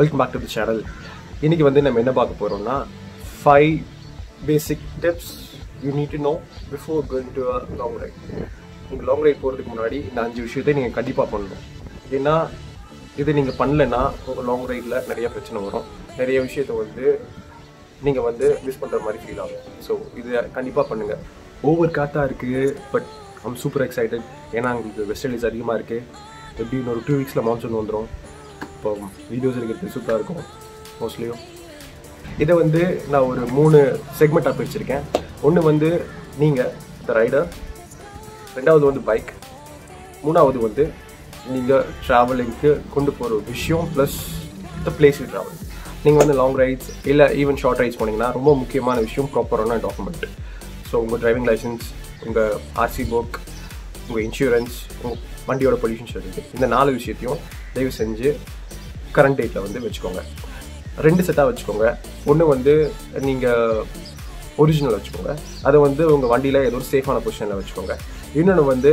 Welcome back to the channel. இன்னைக்கு வந்து நம்ம என்ன பார்க்க போறோம்னா 5 basic tips you need to know before going to your long ride. நீங்க லாங் ரைட் போறதுக்கு முன்னாடி இந்த 5 விஷயத்தை நீங்க கண்டிப்பா பண்ணணும். ஏன்னா இது நீங்க பண்ணலனா உங்க லாங் ரைட்ல நிறைய பிரச்சனை வரும். நிறைய விஷயத்தை வந்து நீங்கள் வந்து மிஸ் பண்ணுற மாதிரி ஃபீல் ஆகும். ஸோ இது கண்டிப்பாக பண்ணுங்கள். ஓவர் காத்தாக இருக்குது, பட் ஐம் சூப்பர் எக்ஸைட்டட். ஏன்னா எங்களுக்கு வெஸ்ட் இண்டீஸ் அதிகமாக இருக்குது. எப்படி இன்னொரு 2 வீக்ஸில் மான்சூன் வந்துடும். இப்போ வீடியோஸ் இருக்கிறது சூப்பராக இருக்கும் மோஸ்ட்லியும். இதை வந்து நான் ஒரு 3 செக்மெண்ட்டாக பிரிச்சிருக்கேன். ஒன்று வந்து நீங்கள் த ரைடர், ரெண்டாவது வந்து பைக், மூணாவது வந்து நீங்கள் ட்ராவலிங்க்கு கொண்டு போகிற விஷயம் plus the place you travel. நீங்கள் வந்து லாங் ரைட்ஸ் இல்லை ஈவன் ஷார்ட் ரைட்ஸ் போனீங்கன்னா ரொம்ப முக்கியமான விஷயம் ப்ராப்பரான டாக்குமெண்ட். ஸோ உங்கள் டிரைவிங் லைசன்ஸ், உங்கள் ஆர்சி புக், உங்கள் இன்சூரன்ஸ், உங்கள் வண்டியோட பொல்யூஷன் சர்டிஃபிகேட், இந்த 4 விஷயத்தையும் தயவு செஞ்சு கரண்ட் டேட்டில் வந்து வச்சுக்கோங்க. 2 செட்டாக வச்சுக்கோங்க. ஒன்று வந்து நீங்கள் ஒரிஜினல் வச்சுக்கோங்க, அதை வந்து உங்கள் வண்டியில் ஏதோ ஒரு சேஃபான பொசிஷனில் வச்சுக்கோங்க. இன்னொன்று வந்து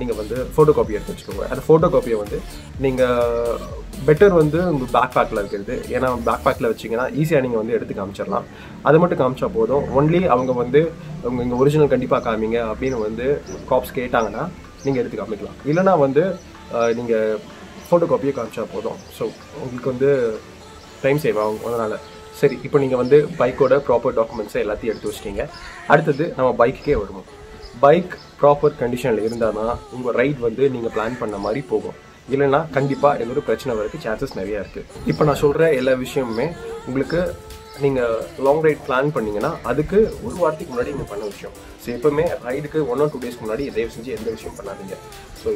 நீங்கள் வந்து ஃபோட்டோ காப்பி எடுத்து வச்சுக்கோங்க. அந்த ஃபோட்டோ காப்பியை வந்து நீங்கள் பெட்டர் வந்து உங்கள் பேக் பேக்கில் இருக்கிறது. ஏன்னா பேக் பேக்கில் வச்சிங்கன்னா ஈஸியாக நீங்கள் வந்து எடுத்து காமிச்சிடலாம். அதை மட்டும் காமிச்சா போதும். ஒன்லி அவங்க வந்து அவங்க இங்கே ஒரிஜினல் கண்டிப்பாக காமிங்க அப்படின்னு வந்து காப்ஸ் கேட்டாங்கன்னா நீங்கள் எடுத்து காமிக்கலாம். இல்லைனா வந்து நீங்கள் ஃபோட்டோ காப்பியை காமிச்சா போதும். ஸோ உங்களுக்கு வந்து டைம் சேவ் ஆகும். அதனால் சரி, இப்போ நீங்கள் வந்து பைக்கோட ப்ராப்பர் டாக்குமெண்ட்ஸை எல்லாத்தையும் எடுத்து வச்சிட்டிங்க. அடுத்தது நம்ம பைக்குக்கே வருவோம். பைக் ப்ராப்பர் கண்டிஷனில் இருந்தால் தான் உங்கள் ரைட் வந்து நீங்கள் பிளான் பண்ண மாதிரி போகும். இல்லைன்னா கண்டிப்பாக ஏதோ ஒரு பிரச்சனை வரதுக்கு சான்சஸ் நிறையா இருக்குது. இப்போ நான் சொல்கிற எல்லா விஷயமுமே உங்களுக்கு நீங்கள் லாங் ரைட் பிளான் பண்ணிங்கன்னா அதுக்கு ஒரு வாரத்துக்கு முன்னாடி நீங்கள் பண்ண விஷயம். ஸோ எப்போவுமே ரைடுக்கு 1 or 2 டேஸ்க்கு முன்னாடி தயவு செஞ்சு எந்த விஷயம் பண்ணாதீங்க. ஸோ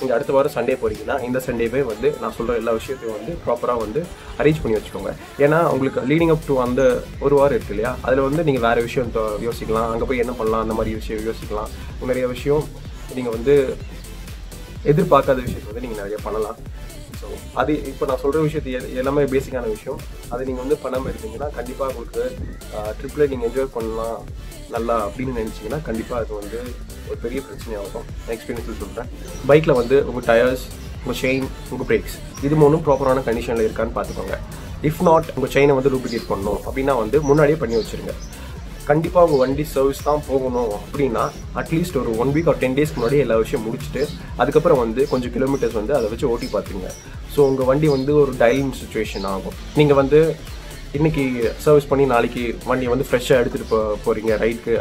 நீங்கள் அடுத்த வாரம் சண்டே போகிறீங்கன்னா இந்த சண்டேவே வந்து நான் சொல்கிற எல்லா விஷயத்தையும் வந்து ப்ராப்பராக வந்து அரேஞ்ச் பண்ணி வச்சுக்கோங்க. ஏன்னா உங்களுக்கு லீடிங் அப் டு அந்த ஒரு வாரம் இருக்குது இல்லையா, அதில் வந்து நீங்கள் வேறு விஷயம் யோசிக்கலாம். அங்கே போய் என்ன பண்ணலாம் அந்த மாதிரி விஷயம் யோசிக்கலாம். நிறைய விஷயம் நீங்கள் வந்து எதிர்பார்க்காத விஷயத்தை வந்து நீங்கள் நிறைய பண்ணலாம். ஸோ அது இப்போ நான் சொல்கிற விஷயத்து எல்லாமே பேசிக்கான விஷயம். அது நீங்கள் வந்து பண்ணாமல் இருந்தீங்கன்னா கண்டிப்பாக உங்களுக்கு ட்ரிப்பில் நீங்கள் என்ஜாய் பண்ணலாம் நல்லா அப்படின்னு நினச்சிங்கன்னா கண்டிப்பாக அது வந்து ஒரு பெரிய பிரச்சனையாகும். நான் எக்ஸ்பீரியன்ஸில் சொல்கிறேன். பைக்கில் வந்து உங்கள் டயர்ஸ், உங்கள் செயின், உங்கள் பிரேக்ஸ், இது மூணும் ப்ராப்பரான கண்டிஷனில் இருக்கான்னு பார்த்துக்கோங்க. இஃப் நாட், உங்கள் செயினை வந்து ரூப்ளிகேட் பண்ணணும் அப்படின்னா வந்து முன்னாடியே பண்ணி வச்சுருங்க. கண்டிப்பாக உங்கள் வண்டி சர்வீஸ் தான் போகணும் அப்படின்னா அட்லீஸ்ட் ஒரு 1 week or 10 டேஸ்க்கு முன்னாடி எல்லா விஷயம் முடிச்சுட்டு அதுக்கப்புறம் வந்து கொஞ்சம் கிலோமீட்டர்ஸ் வந்து அதை வச்சு ஓட்டி பார்த்துங்க. ஸோ உங்கள் வண்டி வந்து ஒரு டைலிங் சுச்சுவேஷன் ஆகும். நீங்கள் வந்து இன்றைக்கி சர்வீஸ் பண்ணி நாளைக்கு வண்டியை வந்து ஃப்ரெஷ்ஷாக எடுத்துகிட்டு போகிறீங்க ரைட்க்கு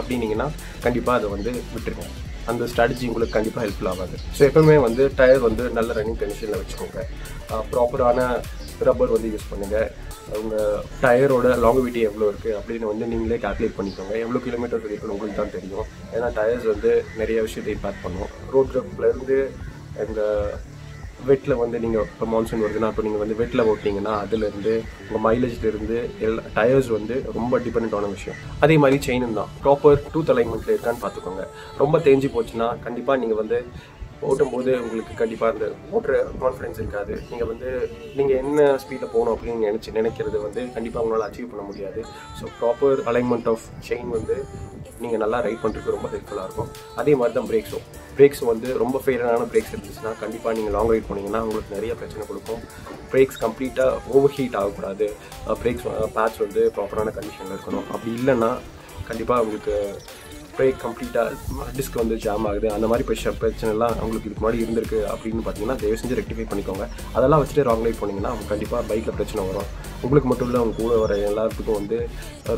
அப்படின்னீங்கன்னா கண்டிப்பாக அதை வந்து விட்டுருங்க. அந்த ஸ்ட்ராட்டஜி உங்களுக்கு கண்டிப்பாக ஹெல்ப்ஃபுல் ஆகாது. ஸோ எப்போவுமே வந்து டயர் வந்து நல்ல ரன்னிங் கண்டிஷனில் வச்சுக்கோங்க. ப்ராப்பரான ரப்பர் வந்து யூஸ் பண்ணுங்கள். உங்கள் டயரோட லாங்குவிட்டி எவ்வளோ இருக்குது அப்படின்னு வந்து நீங்களே கால்குலேட் பண்ணிக்கோங்க. எவ்வளோ கிலோமீட்டர் இருக்குன்னு உங்களுக்கு தான் தெரியும். ஏன்னா டயர்ஸ் வந்து நிறைய விஷயத்தை இம்பேக்ட் பண்ணும். ரோட் ட்ரிப்லேருந்து எங்கள் வெட்டில் வந்து நீங்கள் இப்போ மான்சூன் வருதுன்னா இப்போ நீங்கள் வந்து வெட்டில் ஓட்டிங்கன்னா அதுலேருந்து உங்கள் மைலேஜ்லேருந்து எல்லா டயர்ஸ் வந்து ரொம்ப டிபெண்ட்டான விஷயம். அதே மாதிரி செயினும் தான் ப்ராப்பர் டூத் அலைன்மெண்ட்டில் இருக்கான்னு பார்த்துக்கோங்க. ரொம்ப தேஞ்சு போச்சுன்னா கண்டிப்பாக நீங்கள் வந்து ஓட்டும்போது உங்களுக்கு கண்டிப்பாக அந்த ஓட்டுற கான்ஃபிடன்ஸ் இருக்காது. நீங்கள் வந்து நீங்கள் என்ன ஸ்பீடில் போகணும் அப்படின்னு நினைக்கிறது வந்து கண்டிப்பாக உங்களால் அச்சீவ் பண்ண முடியாது. So proper alignment of chain வந்து நீங்கள் நல்லா ரைட் பண்ணுறதுக்கு ரொம்ப ஹெல்ப்ஃபுல்லாக இருக்கும். அதே மாதிரி தான் பிரேக்ஸும். பிரேக்ஸ் வந்து ரொம்ப ஃபெயிலான பிரேக்ஸ் இருந்துச்சுன்னா கண்டிப்பாக நீங்கள் லாங் ரைட் போனீங்கன்னா உங்களுக்கு நிறைய பிரச்சனை கொடுக்கும். பிரேக்ஸ் கம்ப்ளீட்டாக ஓவர் ஹீட் ஆகக்கூடாது. பிரேக்ஸ் பேட்ச் வந்து ப்ராப்பரான கண்டிஷனில் இருக்கணும். அப்படி இல்லைன்னா கண்டிப்பாக உங்களுக்கு பிரேக் கம்ப்ளீட்டாக டிஸ்க் வந்து ஜாம் ஆகுது. அந்த மாதிரி பிரச்சனைலாம் உங்களுக்கு இதுக்கு முன்னாடி இருந்திருக்கு அப்படின்னு பார்த்தீங்கன்னா தயவு செஞ்சு ரெக்டிஃபை பண்ணிக்கோங்க. அதெல்லாம் வச்சுட்டு ராங் ரைட் போனீங்கன்னா அவங்க கண்டிப்பாக பைக்கில் பிரச்சனை வரும். உங்களுக்கு மட்டும் இல்லை, அவங்க கூட வர எல்லாத்துக்கும் வந்து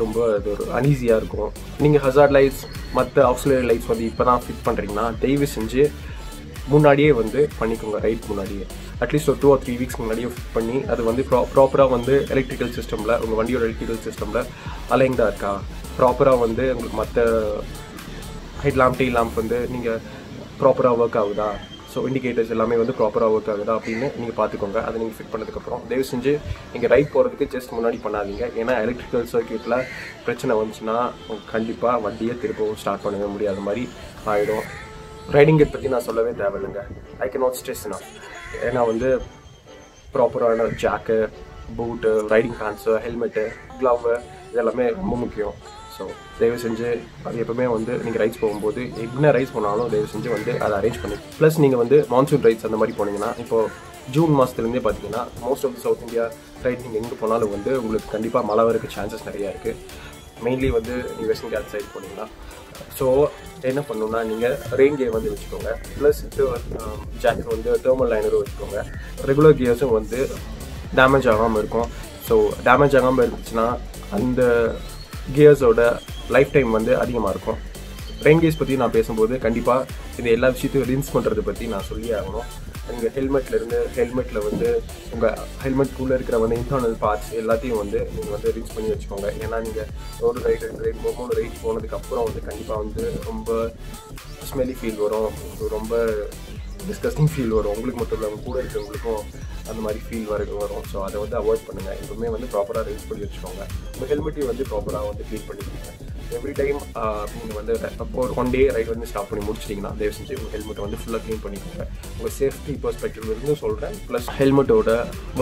ரொம்ப அது ஒரு அன்ஈஸியாக இருக்கும். நீங்கள் ஹசார்ட் லைட்ஸ், மற்ற ஆக்சிலரி லைட்ஸ் வந்து இப்போ தான் ஃபிட் பண்ணுறீங்கன்னா தயவு செஞ்சு முன்னாடியே வந்து பண்ணிக்கோங்க. ரைட் முன்னாடியே அட்லீஸ்ட் ஒரு 2 or 3 வீக்ஸ் முன்னாடியே ஃபிட் பண்ணி அது வந்து ப்ராப்பராக வந்து எலக்ட்ரிக்கல் சிஸ்டமில் உங்கள் வண்டியோட எலக்ட்ரிக்கல் சிஸ்டமில் அலைன்டாக இருக்கா, ப்ராப்பராக வந்து உங்களுக்கு மற்ற ஹெட் லாம்ப், டெயில் லாம்ப் வந்து நீங்கள் ப்ராப்பராக ஒர்க் ஆகுதா, ஸோ இண்டிகேட்டர்ஸ் எல்லாமே வந்து ப்ராப்பராக ஒர்க் ஆகுதா அப்படின்னு நீங்கள் பார்த்துக்கோங்க. அதை நீங்கள் ஃபிட் பண்ணதுக்கப்புறம் தயவு செஞ்சு நீங்கள் ரைட் போகிறதுக்கு ஜஸ்ட் முன்னாடி பண்ணாதீங்க. ஏன்னா எலக்ட்ரிக்கல் சர்க்யூட்டில் பிரச்சனை வந்துச்சுன்னா கண்டிப்பாக வண்டியை திருப்பவும் ஸ்டார்ட் பண்ணவே முடியாத மாதிரி ஆகிடும். ரைடிங்கை பற்றி நான் சொல்லவே தேவையில்லைங்க. ஐ கே நாட் ஸ்ட்ரெஸ்னா ஏன்னா வந்து ப்ராப்பரான ஜாக்கு, பூட்டு, ரைடிங் ஹேண்ட்ஸு, ஹெல்மெட்டு, க்ளவ்வு, இதெல்லாமே ரொம்ப முக்கியம். ஸோ தயவு செஞ்சு அது எப்போவுமே வந்து நீங்கள் ரைட்ஸ் போகும்போது என்ன ரைட்ஸ் போனாலும் தயவு செஞ்சு வந்து அதை அரேஞ்ச் பண்ணி ப்ளஸ் நீங்கள் வந்து மான்சூன் ரைட்ஸ் அந்த மாதிரி போனீங்கன்னா இப்போது ஜூன் மாதத்துலேருந்தே பார்த்தீங்கன்னா most of the South India side நீங்கள் எங்கே போனாலும் வந்து உங்களுக்கு கண்டிப்பாக மழை வரக்கு சான்சஸ் நிறையா இருக்குது. மெயின்லி வந்து நீங்கள் வெஸ்டர்ன் கேட்ஸ் சைட் போனீங்கன்னா. ஸோ என்ன பண்ணணுன்னா நீங்கள் ரெயின் கியர் வந்து வச்சுக்கோங்க, ப்ளஸ் ஜாக்கெட் வந்து தேர்மல் லைனரும் வச்சுக்கோங்க. ரெகுலர் கியர்ஸும் வந்து டேமேஜ் ஆகாமல் இருக்கும். ஸோ டேமேஜ் ஆகாமல் இருந்துச்சுன்னா அந்த கியர்ஸோட லைஃப் டைம் வந்து அதிகமாக இருக்கும். ரெயின் கியர்ஸ் பற்றி நான் பேசும்போது கண்டிப்பாக இந்த எல்லா விஷயத்தையும் ரின்ஸ் பண்ணுறது பற்றி நான் சொல்லி ஆகணும். உங்கள் ஹெல்மெட்டில் வந்து உங்கள் ஹெல்மெட்டுக்குள்ளே இருக்கிற வந்து இன்டர்னல் பார்ட்ஸ் எல்லாத்தையும் வந்து நீங்கள் வந்து ரின்ஸ் பண்ணி வச்சுக்கோங்க. ஏன்னா நீங்கள் ஒரு ரைடு 3 ரைட் போனதுக்கப்புறம் வந்து கண்டிப்பாக வந்து ரொம்ப ஸ்மெல்லி ஃபீல் வரும், ரொம்ப டிஸ்கஸ்டிங் ஃபீல் வரும். உங்களுக்கு மட்டும் இல்லை, உங்கள் கூட இருக்கிறவங்களுக்கும் அந்த மாதிரி ஃபீல் வரும். ஸோ அதை வந்து அவாய்ட் பண்ணுங்கள். எப்பவுமே வந்து ப்ராப்பராக ரின்ஸ் பண்ணி வச்சுக்கோங்க. உங்கள் ஹெல்மெட்டையும் வந்து ப்ராப்பராக வந்து க்ளீன் பண்ணிக்கோங்க. எவ்ரி டைம் நீங்கள் வந்து ஒரு 1 டே ரைட் வந்து ஸ்டாப் பண்ணி முடிச்சிட்டிங்கன்னா தயவு செஞ்சு உங்கள் ஹெல்மெட்டை வந்து ஃபுல்லாக க்ளீன் பண்ணிக்கோங்க. உங்கள் சேஃப்டி பெர்ஸ்பெக்டிவ்லேருந்து சொல்கிறேன், ப்ளஸ் ஹெல்மெட்டோட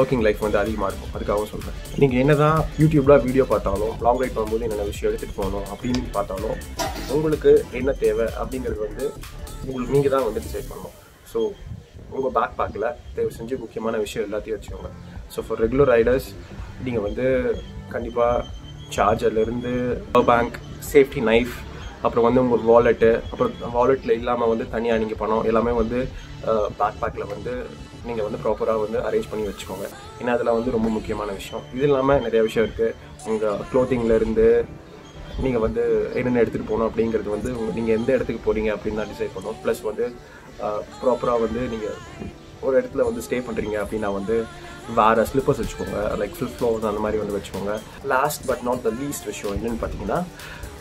ஒர்க்கிங் லைஃப் வந்து அதிகமாக இருக்கும், அதுக்காகவும் சொல்கிறேன். நீங்கள் என்ன தான் யூடியூப்பில் வீடியோ பார்த்தாலும், லாங் ரைட் போகும்போது என்னென்ன விஷயம் எடுத்துகிட்டு போகணும் அப்படின்னு பார்த்தாலும், உங்களுக்கு என்ன தேவை அப்படிங்கிறது வந்து உங்களுக்கு நீங்கள் தான் வந்து டிசைட் பண்ணணும். ஸோ உங்கள் பேக் பேக்கில் தயவு செஞ்சு முக்கியமான விஷயம் எல்லாத்தையும் வச்சுக்கோங்க. ஸோ ஃபார் ரெகுலர் ரைடர்ஸ் நீங்கள் வந்து கண்டிப்பாக சார்ஜர்லேருந்து பவர் பேங்க், சேஃப்டி நைஃப், அப்புறம் வந்து உங்கள் வாலெட்டு, அப்புறம் வாலெட்டில் இல்லாமல் வந்து தனியாக நீங்கள் பணம் எல்லாமே வந்து பேக் பேக்கில் வந்து நீங்கள் வந்து ப்ராப்பராக வந்து அரேஞ்ச் பண்ணி வச்சுக்கோங்க. ஏன்னா அதெல்லாம் வந்து ரொம்ப முக்கியமான விஷயம். இது இல்லாமல் நிறையா விஷயம் இருக்குது. உங்கள் க்ளோத்திங்லேருந்து நீங்கள் வந்து என்னென்ன எடுத்துகிட்டு போகணும் அப்படிங்கிறது வந்து நீங்கள் எந்த இடத்துக்கு போகிறீங்க அப்படின்னு நான் டிசைட் பண்ணுவோம். ப்ளஸ் வந்து ப்ராப்பராக வந்து நீங்கள் ஒரு இடத்துல வந்து ஸ்டே பண்ணுறீங்க அப்படின்னா வந்து வேறு ஸ்லிப்பர்ஸ் வச்சுக்கோங்க, லைக் ஃபில் ஃப்ளோர்ஸ் அந்த மாதிரி வந்து வச்சுக்கோங்க. Last but not the least விஷயம் என்னென்னு பார்த்தீங்கன்னா,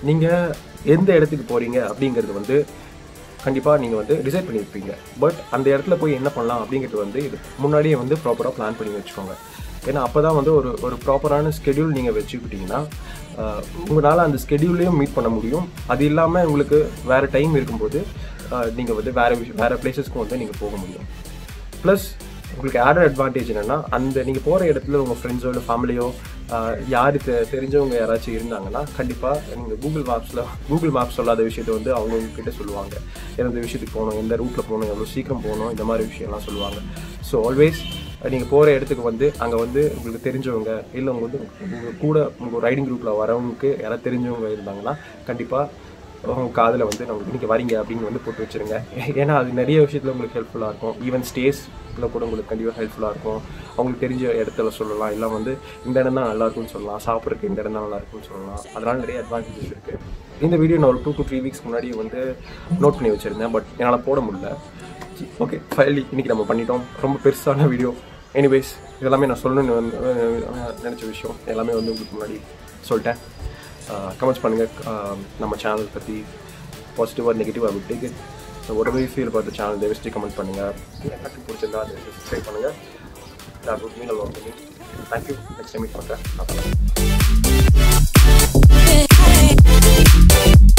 நீங்கள் எந்த இடத்துக்கு போகிறீங்க அப்படிங்கிறது வந்து கண்டிப்பாக நீங்கள் வந்து டிசைட் பண்ணியிருப்பீங்க. பட் அந்த இடத்துல போய் என்ன பண்ணலாம் அப்படிங்கிறது வந்து இது முன்னாடியே வந்து ப்ராப்பராக பிளான் பண்ணி வச்சுக்கோங்க. ஏன்னா அப்போ தான் வந்து ஒரு ப்ராப்பரான ஸ்கெடியூல் நீங்கள் வச்சுக்கிட்டிங்கன்னா உங்களால் அந்த ஸ்கெடியூலையும் மீட் பண்ண முடியும். அது இல்லாமல் உங்களுக்கு வேறு டைம் இருக்கும்போது நீங்கள் வந்து வேறு பிளேஸஸ்க்கும் வந்து நீங்கள் போக முடியும். ப்ளஸ் உங்களுக்கு ஆடட் அட்வான்டேஜ் என்னென்னா, அந்த நீங்கள் போகிற இடத்துல உங்கள் ஃப்ரெண்ட்ஸோ இல்லை ஃபேமிலியோ யார் தெரிஞ்சவங்க யாராச்சும் இருந்தாங்கன்னா கண்டிப்பாக நீங்கள் கூகுள் மேப்ஸ் சொல்லாத விஷயத்தை வந்து அவங்கக்கிட்ட சொல்லுவாங்க. எந்த விஷயத்துக்கு போகணும், எந்த ரூட்டில் போகணும், எவ்வளோ சீக்கிரம் போகணும், இந்த மாதிரி விஷயம்லாம் சொல்லுவாங்க. ஸோ ஆல்வேஸ் நீங்கள் போகிற இடத்துக்கு வந்து அங்கே வந்து உங்களுக்கு தெரிஞ்சவங்க இல்லை உங்கள் வந்து உங்கள் கூட உங்கள் ரைடிங் குரூப்பில் வரவங்களுக்கு யாராவது தெரிஞ்சவங்க இருந்தாங்கன்னா கண்டிப்பாக உங்கள் காதில் வந்து நம்ம இன்றைக்கி வரீங்க அப்படின்னு வந்து போட்டு வச்சுருங்க. ஏன்னா அது நிறைய விஷயத்தில் உங்களுக்கு ஹெல்ப்ஃபுல்லாக இருக்கும். ஈவன் ஸ்டேஸில் கூட உங்களுக்கு கண்டிப்பாக ஹெல்ப்ஃபுல்லாக இருக்கும். அவங்களுக்கு தெரிஞ்ச இடத்துல சொல்லலாம், இல்லை வந்து இந்த இடம் தான் நல்லாயிருக்குன்னு சொல்லலாம், சாப்பிட்றதுக்கு இந்த இடம் தான் நல்லாயிருக்குன்னு சொல்லலாம். அதனால் நிறைய அட்வான்டேஜஸ் இருக்குது. இந்த வீடியோ நான் ஒரு 2 to 3 weeks முன்னாடி வந்து நோட் பண்ணி வச்சுருந்தேன், பட் என்னால் போட முடியல. ஓகே, ஃபைனலி இன்றைக்கி நம்ம பண்ணிட்டோம். ரொம்ப பெருசான வீடியோ. எனிவேஸ், இதெல்லாமே நான் சொல்லணும்னு நினச்ச விஷயம் எல்லாமே வந்து உங்களுக்கு முன்னாடி சொல்லிட்டேன். கமெண்ட்ஸ் பண்ணுங்கள் நம்ம சேனல் பற்றி, பாசிட்டிவாக நெகட்டிவாக விட்டுக்கு. ஸோ உடனே ஃபீல் பார்த்து சேனல் தேவஸ்டி கமெண்ட் பண்ணுங்கள். எனக்கு பிடிச்சிருந்தா அதை சப்ஸ்கிரைப் பண்ணுங்கள். தேங்க்யூ. நெக்ஸ்ட் டைம் மீட் பண்ணுறேன்.